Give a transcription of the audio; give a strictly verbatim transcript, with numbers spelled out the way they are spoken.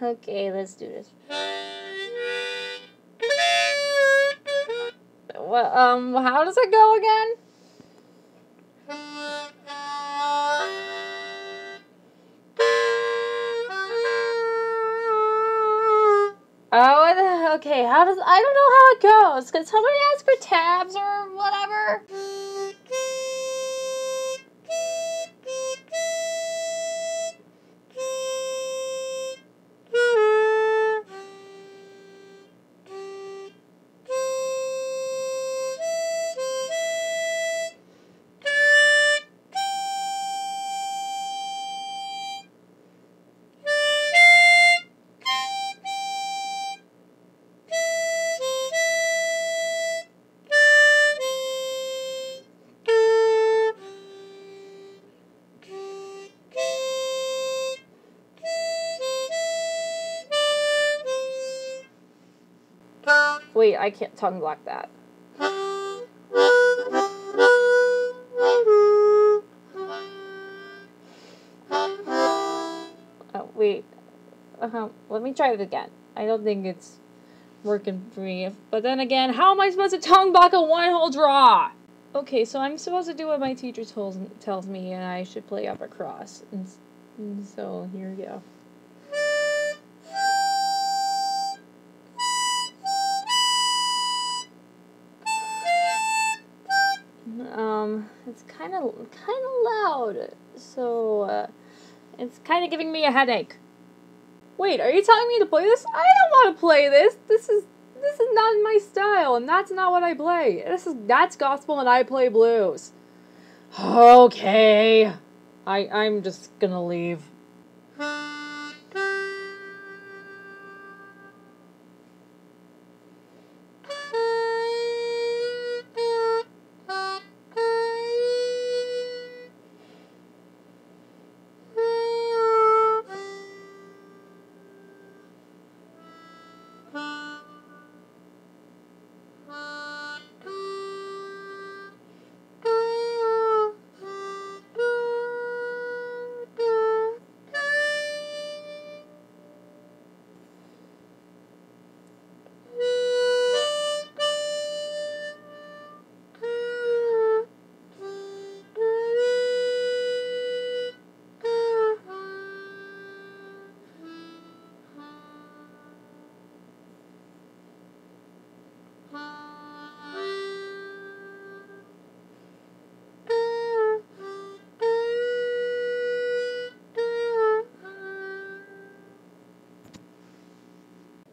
Okay, let's do this. Well, um, how does it go again? Oh, okay, how does, I don't know how it goes. Can somebody ask for tabs or whatever? Wait, I can't tongue block that. Oh, wait. Uh-huh. Let me try it again. I don't think it's working for me. But then again, how am I supposed to tongue block a one hole draw? Okay, so I'm supposed to do what my teacher tells tells me, and I should play up across. And, and so here we go. It's kind of kind of loud, so uh, it's kind of giving me a headache. Wait, are you telling me to play this? I don't want to play this. This is this is not my style, and that's not what I play. This is that's gospel, and I play blues. Okay, I I'm just gonna leave.